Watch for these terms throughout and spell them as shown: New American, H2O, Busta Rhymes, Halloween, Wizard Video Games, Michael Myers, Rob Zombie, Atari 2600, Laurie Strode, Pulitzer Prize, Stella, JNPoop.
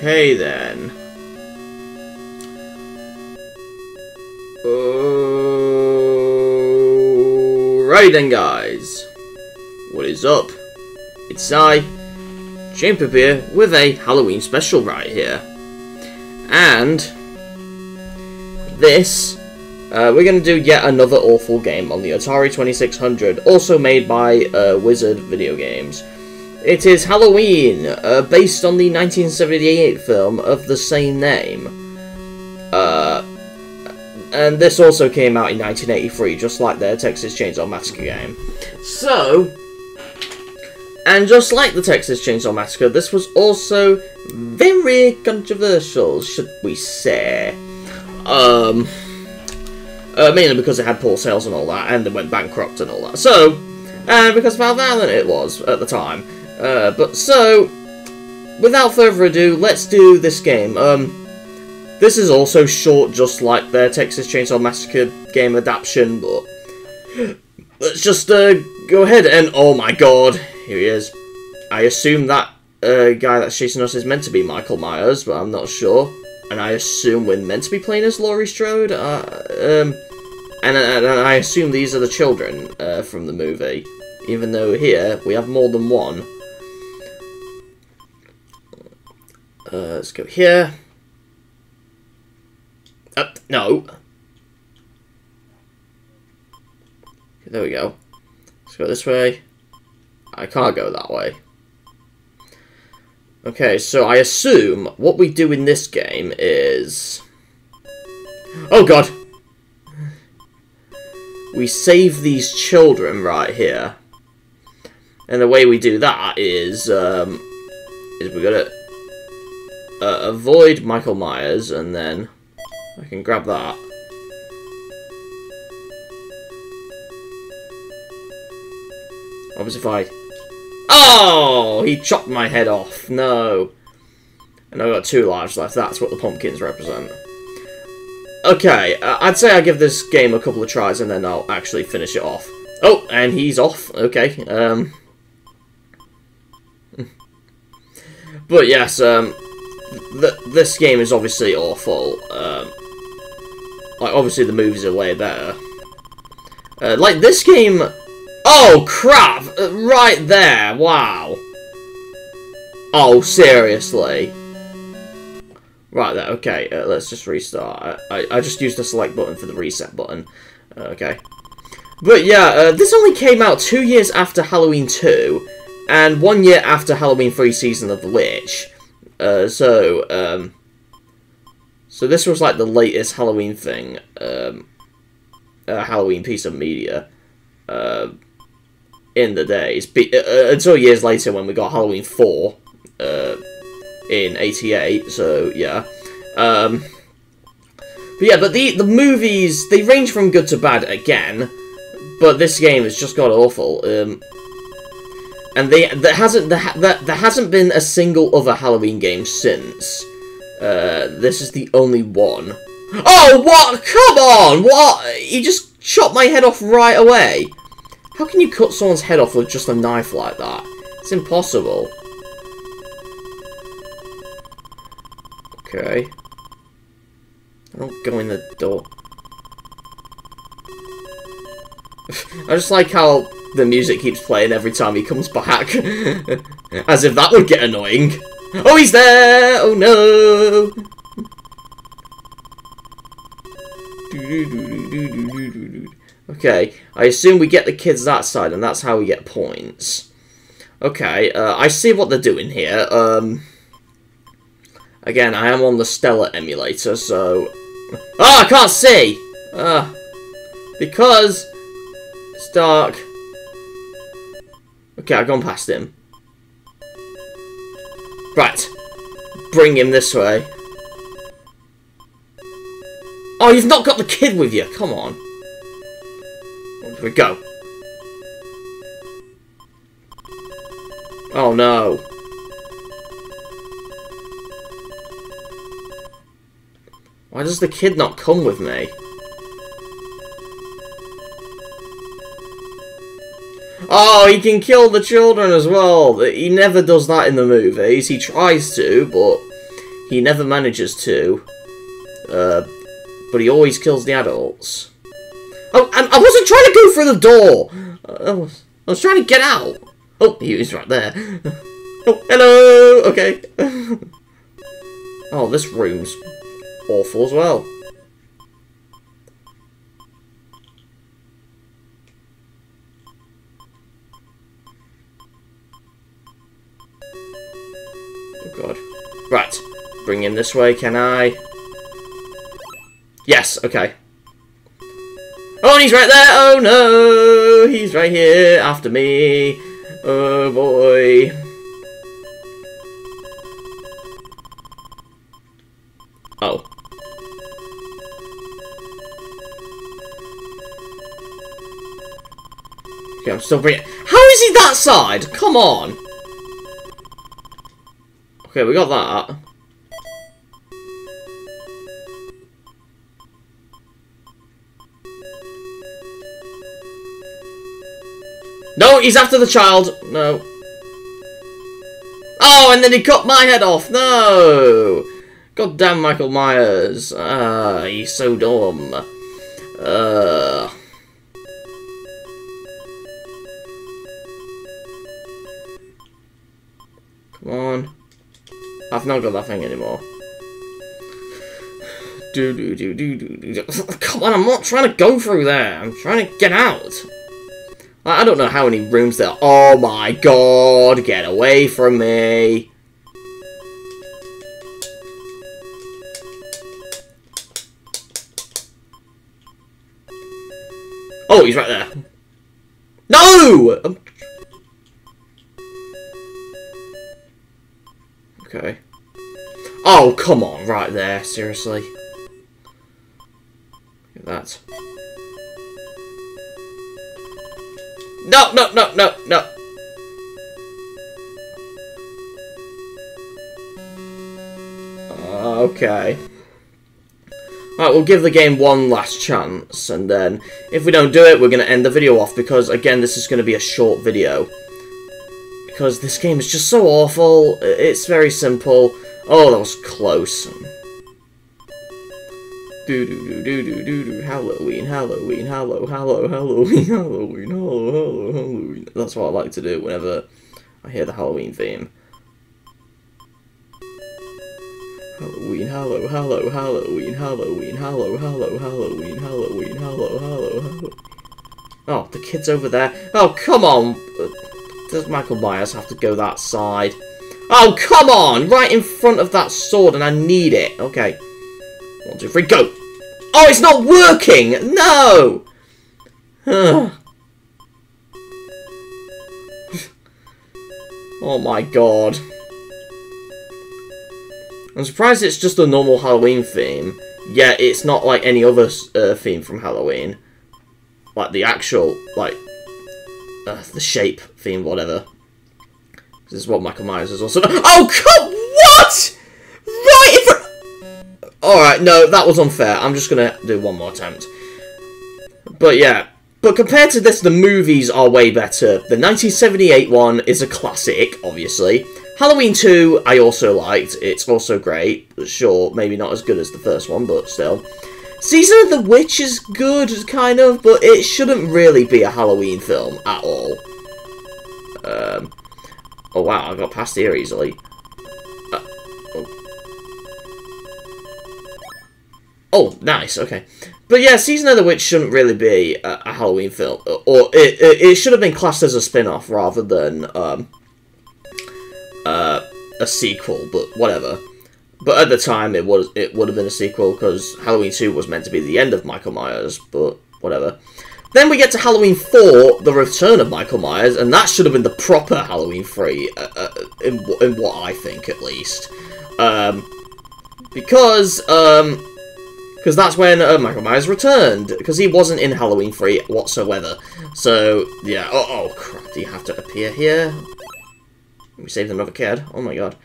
Okay, then. Alrighty then, guys. What is up? It's I, JNPoop, with a Halloween special right here. And this, we're going to do yet another awful game on the Atari 2600, also made by Wizard Video Games. It is Halloween, based on the 1978 film of the same name. And this also came out in 1983, just like their Texas Chainsaw Massacre game. So, and just like the Texas Chainsaw Massacre, this was also very controversial, should we say. Mainly because it had poor sales and all that, and it went bankrupt and all that. So, and because of how violent it was at the time. Without further ado, let's do this game. This is also short, just like their Texas Chainsaw Massacre game adaptation, but let's just go ahead and, oh my god, here he is. I assume that guy that's chasing us is meant to be Michael Myers, but I'm not sure. And I assume we're meant to be playing as Laurie Strode, and I assume these are the children from the movie, even though here we have more than one. Let's go here. No. There we go. Let's go this way. I can't go that way. Okay, so I assume what we do in this game is... oh god! We save these children right here. And the way we do that is we gotta avoid Michael Myers, and then... I can grab that. Obviously if I... oh! He chopped my head off. No. And I've got two lives left. That's what the pumpkins represent. Okay, I'd say I give this game a couple of tries and then I'll actually finish it off. Oh, and he's off. Okay. But yes, this game is obviously awful. Like, obviously the movies are way better. Like, this game... oh, crap! Right there! Wow! Oh, seriously! Right there, okay. Let's just restart. I just used the select button for the reset button. Okay. But yeah, this only came out 2 years after Halloween 2, and 1 year after Halloween 3 Season of the Witch. So this was like the latest Halloween thing, a Halloween piece of media, in the days, until years later when we got Halloween 4, in 88, so yeah, but yeah, but the movies, they range from good to bad again, but this game has just got awful, and there hasn't been a single other Halloween game since. This is the only one. Oh, what? Come on! What? He just chopped my head off right away. How can you cut someone's head off with just a knife like that? It's impossible. Okay. I don't go in the door. I just like how the music keeps playing every time he comes back. As if that would get annoying. Oh, he's there! Oh, no! Okay, I assume we get the kids that side, and that's how we get points. Okay, I see what they're doing here. Again, I am on the Stella emulator, so... ah, I can't see! Because it's dark. Okay, I've gone past him. Right. Bring him this way. Oh, you've not got the kid with you. Come on. Here we go. Oh, no. Why does the kid not come with me? Oh, he can kill the children as well. He never does that in the movies. He tries to, but He never manages to, but he always kills the adults. Oh, I wasn't trying to go through the door! I was trying to get out! Oh, he was right there. Oh, hello! Okay. Oh, this room's awful as well. Oh, God. Right. Bring him this way, can I? Yes, okay. Oh, and he's right there! Oh, no! He's right here after me. Oh, boy. Oh. Okay, I'm still bringing... How is he that side? Come on! Okay, we got that. No, he's after the child. No. Oh, and then he cut my head off. No. God damn Michael Myers. Ah, he's so dumb. Come on. I've not got that thing anymore. Do. Come on, I'm not trying to go through there. I'm trying to get out. I don't know how many rooms there are. Oh my God, get away from me. Oh, he's right there. No! Okay. Oh, come on, right there, seriously. Look at that. No. Okay. Alright, we'll give the game one last chance, and then if we don't do it, we're going to end the video off, because, again, this is going to be a short video. Because this game is just so awful, it's very simple. Oh, that was close. Halloween. That's what I like to do whenever I hear the Halloween theme. Halloween. Oh, the kid's over there. Oh, come on. Does Michael Myers have to go that side? Oh, come on. Right in front of that sword, and I need it. Okay. 1, 2, 3, go! Oh, it's not working! No! Oh my God. I'm surprised it's just a normal Halloween theme. Yeah, it's not like any other theme from Halloween. Like the actual, like, the shape theme, whatever. This is what Michael Myers is also. Oh, come! What?! Right in front. Alright, no, that was unfair. I'm just going to do one more attempt. But yeah. But compared to this, the movies are way better. The 1978 one is a classic, obviously. Halloween 2, I also liked. It's also great. Sure, maybe not as good as the first one, but still. Season of the Witch is good, kind of, but it shouldn't really be a Halloween film at all. Oh wow, I got past here easily. Oh, nice, okay. But yeah, Season of the Witch shouldn't really be a Halloween film. Or it should have been classed as a spin-off rather than a sequel, but whatever. But at the time, it would have been a sequel, because Halloween 2 was meant to be the end of Michael Myers, but whatever. Then we get to Halloween 4, The Return of Michael Myers, and that should have been the proper Halloween 3, in what I think, at least. Because that's when Michael Myers returned. Because he wasn't in Halloween 3 whatsoever. So, yeah. Oh, crap. Do you have to appear here? We saved another kid. Oh, my God.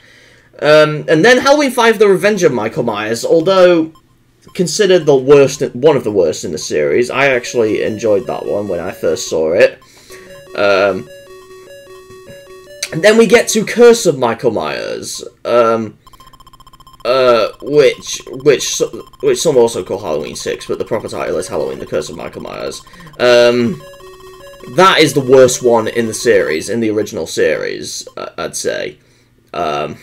And then Halloween 5, The Revenge of Michael Myers. Although, considered the worst, one of the worst in the series. I actually enjoyed that one when I first saw it. And then we get to Curse of Michael Myers. which some also call Halloween 6, but the proper title is Halloween: The Curse of Michael Myers. That is the worst one in the series, in the original series, I'd say. Oh,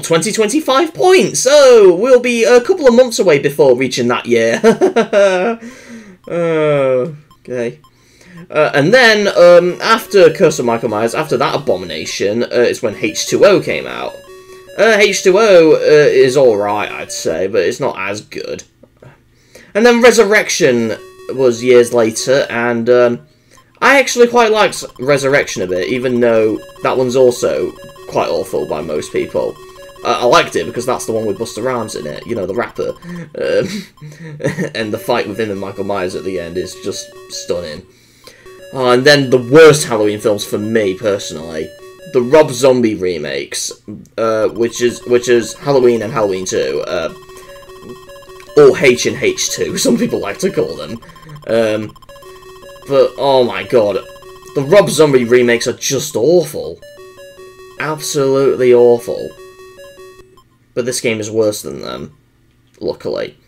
2025 points! So we'll be a couple of months away before reaching that year. Okay. And then, after Curse of Michael Myers, after that abomination, is when H2O came out. H2O is alright, I'd say, but it's not as good. And then Resurrection was years later, and I actually quite liked Resurrection a bit, even though that one's also quite awful by most people. I liked it because that's the one with Busta Rhymes in it, you know, the rapper. And the fight with him and Michael Myers at the end is just stunning. And then the worst Halloween films for me, personally. The Rob Zombie remakes, which is Halloween and Halloween 2, or H and H2, some people like to call them. But, oh my god, the Rob Zombie remakes are just awful. Absolutely awful. But this game is worse than them, luckily.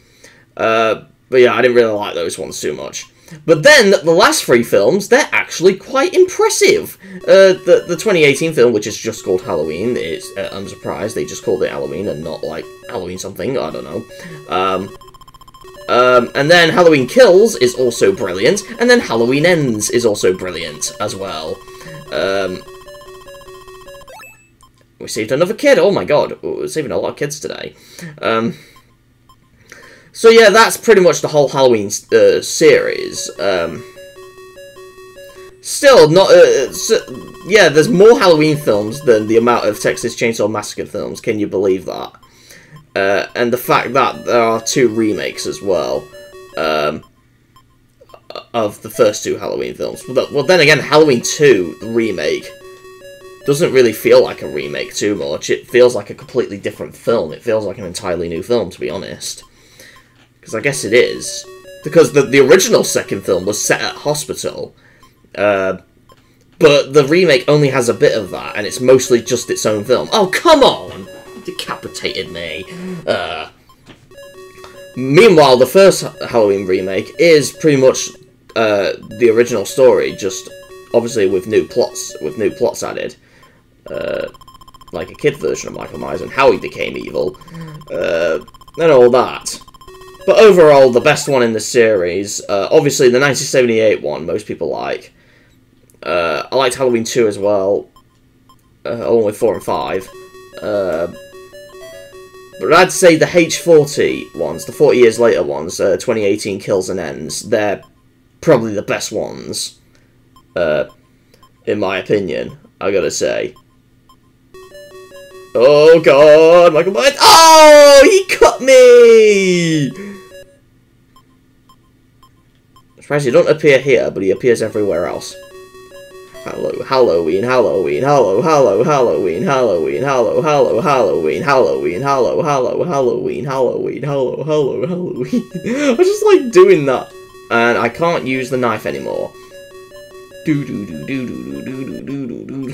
But yeah, I didn't really like those ones too much. But then, the last three films, they're actually quite impressive. The 2018 film, which is just called Halloween, it's, I'm surprised they just called it Halloween and not, like, Halloween something, I don't know. And then Halloween Kills is also brilliant, and then Halloween Ends is also brilliant as well. We saved another kid, oh my god, we're saving a lot of kids today. So yeah, that's pretty much the whole Halloween series. Still, not. So, yeah, there's more Halloween films than the amount of Texas Chainsaw Massacre films. Can you believe that? And the fact that there are two remakes as well of the first two Halloween films. Well, then again, Halloween 2, the remake, doesn't really feel like a remake too much. It feels like a completely different film. It feels like an entirely new film, to be honest. Because I guess it is. Because the original second film was set at hospital. But the remake only has a bit of that, and it's mostly just its own film. Oh, come on! Decapitated me. Meanwhile, the first Halloween remake is pretty much the original story, just obviously with new plots added. Like a kid version of Michael Myers and how he became evil. And all that. But overall, the best one in the series, obviously the 1978 one, most people like. I liked Halloween 2 as well, along with 4 and 5. But I'd say the H40 ones, the 40 years later ones, 2018 Kills and Ends, they're probably the best ones, in my opinion, I gotta say. Oh god, Michael Myers! Oh, he cut me! Surprised he don't appear here, but he appears everywhere else. Hello, Halloween, Halloween, Hallow, Hallow, Halloween, Halloween, Hallow, Hallow, Halloween, Halloween, Hallow, Hallow, Halloween, Halloween, Hallow, Hallow, Halloween. I just like doing that. And I can't use the knife anymore. Do do do do do do do do do do.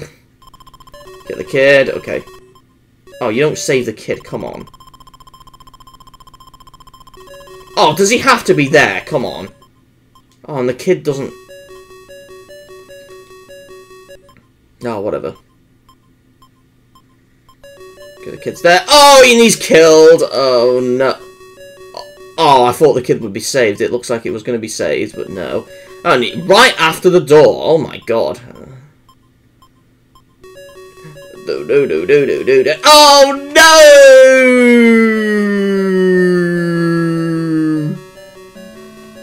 Get the kid, okay. Oh, you don't save the kid, come on. Oh, does he have to be there? Come on. Oh, and the kid doesn't... No, oh, whatever. Okay, the kid's there. Oh, and he's killed! Oh, no. Oh, I thought the kid would be saved. It looks like it was going to be saved, but no. And right after the door. Oh, my God. Do, do, do, do, do, do, do. Oh, no!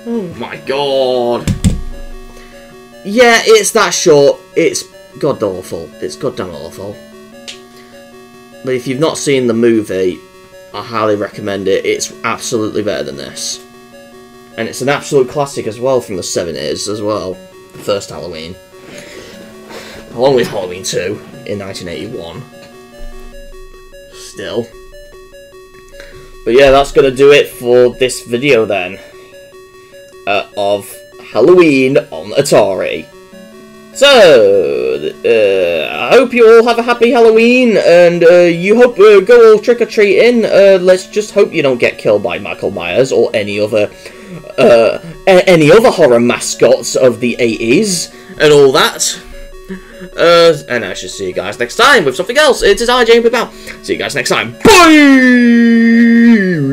Oh, my God. Yeah, it's that short. It's... god awful. It's goddamn awful. But if you've not seen the movie, I highly recommend it. It's absolutely better than this. And it's an absolute classic as well from the 70s as well. The first Halloween. Along with Halloween 2 in 1981. Still. But yeah, that's going to do it for this video then. Of Halloween on Atari. So, I hope you all have a happy Halloween, and you hope go all trick-or-treating. Let's just hope you don't get killed by Michael Myers or any other horror mascots of the 80s and all that. And I shall see you guys next time with something else. It is JNPoop. See you guys next time. Bye!